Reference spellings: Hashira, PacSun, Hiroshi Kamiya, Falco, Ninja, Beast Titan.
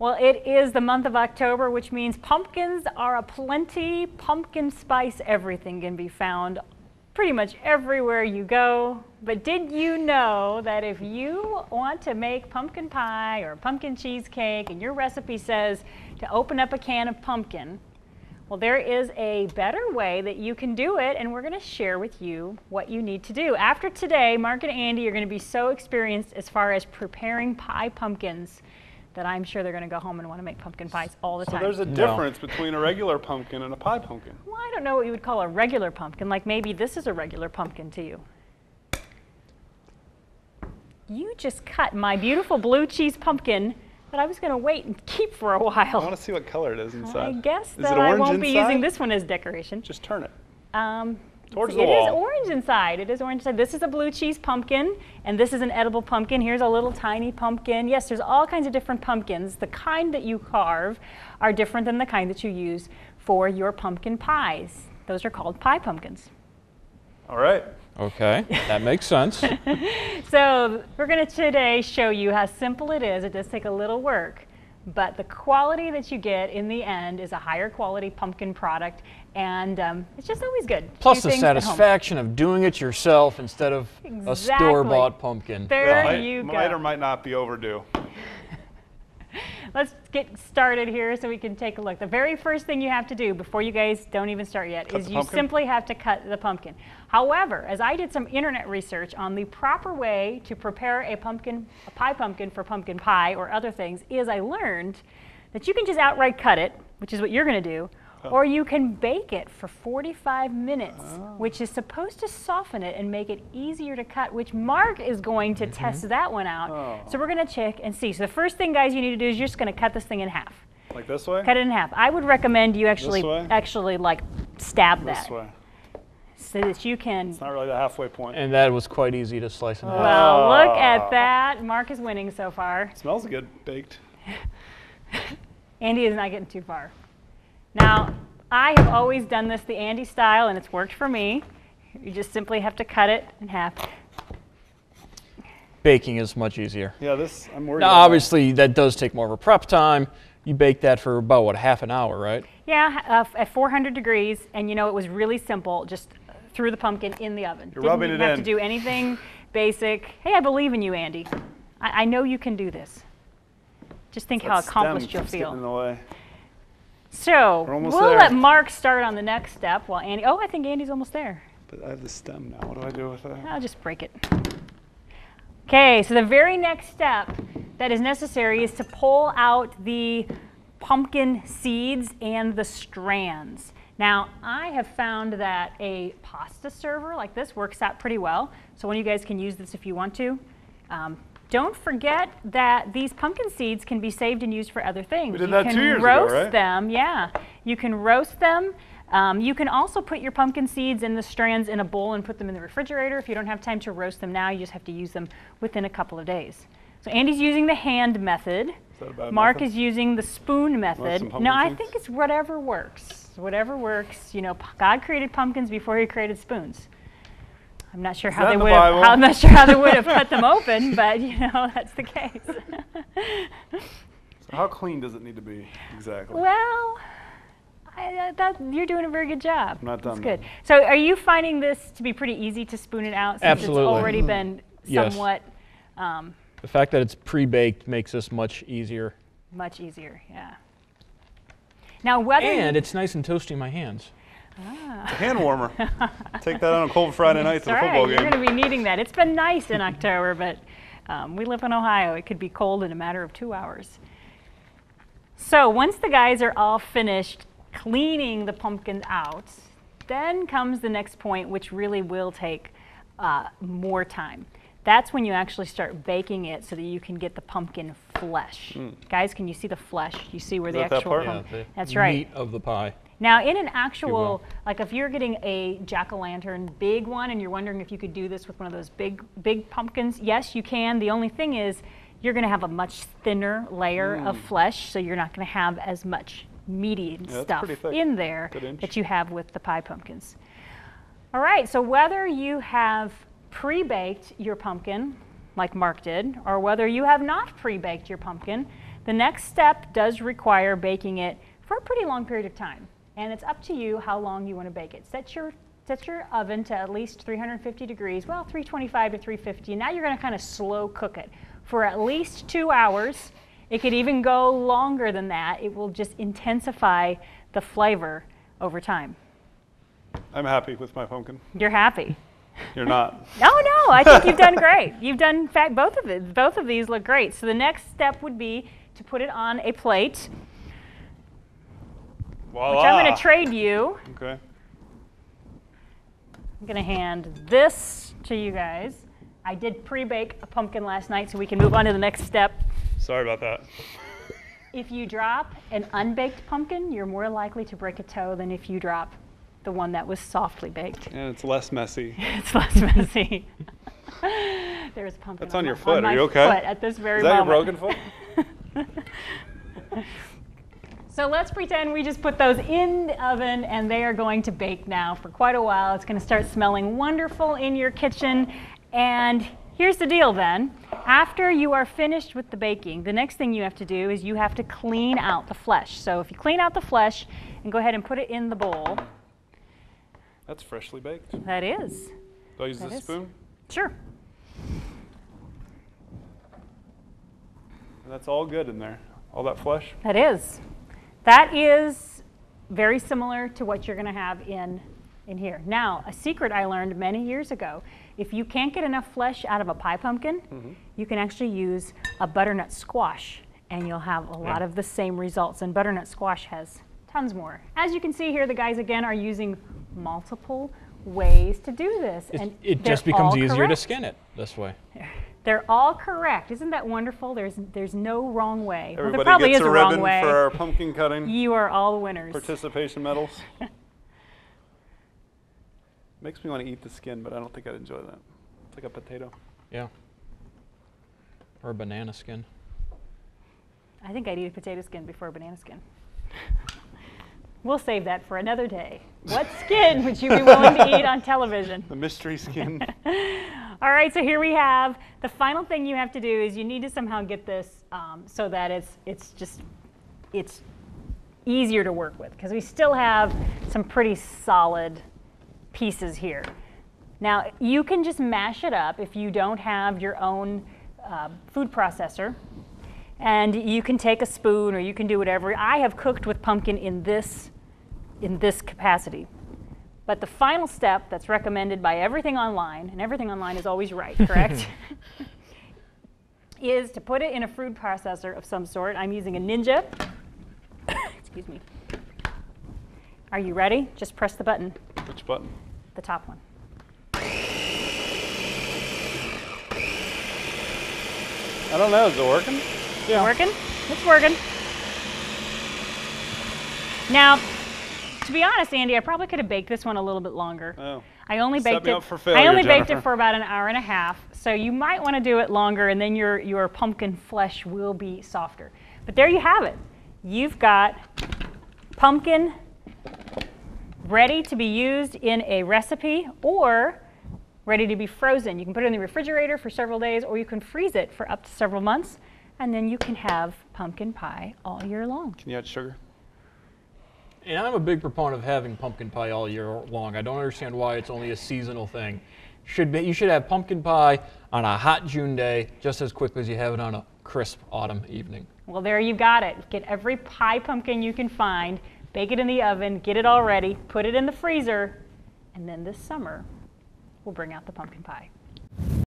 Well, it is the month of October, which means pumpkins are aplenty. Pumpkin spice, everything can be found pretty much everywhere you go. But did you know that if you want to make pumpkin pie or pumpkin cheesecake and your recipe says to open up a can of pumpkin, well, there is a better way that you can do it, and we're going to share with you what you need to do. After today, Mark and Andy are going to be so experienced as far as preparing pie pumpkins that I'm sure they're going to go home and want to make pumpkin pies all the time. So there's a difference between a regular pumpkin and a pie pumpkin. Well, I don't know what you would call a regular pumpkin. Like maybe this is a regular pumpkin to you. You just cut my beautiful blue cheese pumpkin that I was going to wait and keep for a while. I want to see what color it is inside. I guess that I won't be using this one as decoration. Just turn it. Towards the wall. It is orange inside. It is orange inside. This is a blue cheese pumpkin, and this is an edible pumpkin. Here's a little tiny pumpkin. Yes, there's all kinds of different pumpkins. The kind that you carve are different than the kind that you use for your pumpkin pies. Those are called pie pumpkins. All right. Okay, that makes sense. So we're going to today show you how simple it is. It does take a little work, but the quality that you get in the end is a higher quality pumpkin product, and it's just always good. Plus the satisfaction of doing it yourself instead of a store-bought pumpkin. There you go. Might or might not be overdue. Let's get started here so we can take a look. The very first thing you have to do before you guys don't even start yet is you simply have to cut the pumpkin. However, as I did some internet research on the proper way to prepare a pie pumpkin for pumpkin pie or other things, is I learned that you can just outright cut it, which is what you're going to do, or you can bake it for 45 minutes, which is supposed to soften it and make it easier to cut, which Mark is going to test that one out. So we're going to check and see. So the first thing, guys, you need to do is you're just going to cut this thing in half. Like this way? Cut it in half. I would recommend you actually like stab that. This way. So that you can. It's not really the halfway point. And that was quite easy to slice in half. Well, look at that. Mark is winning so far. It smells good, baked. Andy is not getting too far. Now, I have always done this the Andy style, and it's worked for me. You just simply have to cut it in half. Baking is much easier. Yeah, this, I'm worried about. Obviously, that does take more of a prep time. You bake that for about, what, half an hour, right? Yeah, at 400 degrees, and you know, it was really simple. Just threw the pumpkin in the oven. You're rubbing it in. Didn't have to do anything basic. Hey, I believe in you, Andy. I know you can do this. Just think how accomplished you'll feel. In the way. So we'll let Mark start on the next step while Andy, I think Andy's almost there. But I have the stem now, what do I do with that? I'll just break it. Okay, so the very next step that is necessary is to pull out the pumpkin seeds and the strands. Now, I have found that a pasta server like this works out pretty well. So one of you guys can use this if you want to. Don't forget that these pumpkin seeds can be saved and used for other things. We did that 2 years ago, right? You can roast them, yeah. You can roast them. You can also put your pumpkin seeds and the strands in a bowl and put them in the refrigerator. If you don't have time to roast them now, you just have to use them within a couple of days. So Andy's using the hand method. Is that a bad Mark method? Is using the spoon method. No, I think it's whatever works. Whatever works. You know, God created pumpkins before he created spoons. I'm not sure how they would have, cut them open, but you know, that's the case. So how clean does it need to be exactly? Well, you're doing a very good job. I'm not done. That's good. So are you finding this to be pretty easy to spoon it out since it's already been somewhat? Yes. The fact that it's pre-baked makes this much easier. Much easier, yeah. Now whether and it's nice and toasty in my hands. A hand warmer. Take that on a cold Friday night to the football game. You're going to be needing that. It's been nice in October, but we live in Ohio. It could be cold in a matter of 2 hours. So once the guys are all finished cleaning the pumpkins out, then comes the next point, which really will take more time. That's when you actually start baking it so that you can get the pumpkin flesh. Guys, can you see the flesh? You see where the actual that's right. Meat of the pie. Now, in an actual, like if you're getting a jack-o'-lantern, big one, and you're wondering if you could do this with one of those big pumpkins, yes, you can. The only thing is you're going to have a much thinner layer of flesh, so you're not going to have as much meaty stuff in there that you have with the pie pumpkins. All right, so whether you have pre-baked your pumpkin, like Mark did, or whether you have not pre-baked your pumpkin, The next step does require baking it for a pretty long period of time, and it's up to you how long you want to bake it. Set your oven to at least 350 degrees, well, 325 to 350. Now you're going to kind of slow cook it for at least 2 hours. It could even go longer than that. It will just intensify the flavor over time. I'm happy with my pumpkin. You're happy. You're not. Oh, no, I think you've done great. You've done, in fact, both of these look great. So the next step would be to put it on a plate, voila, which I'm going to trade you. Okay. I'm going to hand this to you guys. I did pre-bake a pumpkin last night, so we can move on to the next step. Sorry about that. If you drop an unbaked pumpkin, you're more likely to break a toe than if you drop the one that was softly baked. And it's less messy. It's less messy. There's a pumpkin. That's on your foot. Are you okay? Foot at this very moment. Is that your broken foot? So let's pretend we just put those in the oven and they are going to bake now for quite a while. It's going to start smelling wonderful in your kitchen. And here's the deal then. After you are finished with the baking, the next thing you have to do is you have to clean out the flesh. So if you clean out the flesh and go ahead and put it in the bowl. That's freshly baked. That is. Do I use this spoon? Sure. And that's all good in there, all that flesh? That is. That is very similar to what you're going to have in here. Now, a secret I learned many years ago, if you can't get enough flesh out of a pie pumpkin, you can actually use a butternut squash, and you'll have a lot of the same results. And butternut squash has tons more. As you can see here, the guys, again, are using multiple ways to do this. And it just becomes easier to skin it this way. They're all correct. Isn't that wonderful? There's no wrong way. Everybody well, there probably gets is a ribbon wrong way. For our pumpkin cutting. You are all winners. Participation medals. Makes me want to eat the skin, but I don't think I'd enjoy that. It's like a potato. Yeah. Or a banana skin. I think I'd eat a potato skin before a banana skin. We'll save that for another day. What skin would you be willing to eat on television? The mystery skin. All right, so here we have the final thing you have to do is you need to somehow get this so that it's easier to work with, because we still have some pretty solid pieces here. Now, you can just mash it up if you don't have your own food processor. And you can take a spoon or you can do whatever. I have cooked with pumpkin in this capacity. But the final step that's recommended by everything online, and everything online is always right, correct? is to put it in a food processor of some sort. I'm using a Ninja. Excuse me. Are you ready? Just press the button. Which button? The top one. I don't know, is it working? Yeah. Working? It's working. Now, to be honest, Andy, I probably could have baked this one a little bit longer. Oh. I only baked it for about an hour and a half, so you might want to do it longer, and then your pumpkin flesh will be softer. But there you have it. You've got pumpkin ready to be used in a recipe or ready to be frozen. You can put it in the refrigerator for several days, or you can freeze it for up to several months. And then you can have pumpkin pie all year long. Can you add sugar? And I'm a big proponent of having pumpkin pie all year long. I don't understand why it's only a seasonal thing. You should have pumpkin pie on a hot June day just as quickly as you have it on a crisp autumn evening. Well, there you got it. Get every pie pumpkin you can find, bake it in the oven, get it all ready, put it in the freezer, and then this summer we'll bring out the pumpkin pie.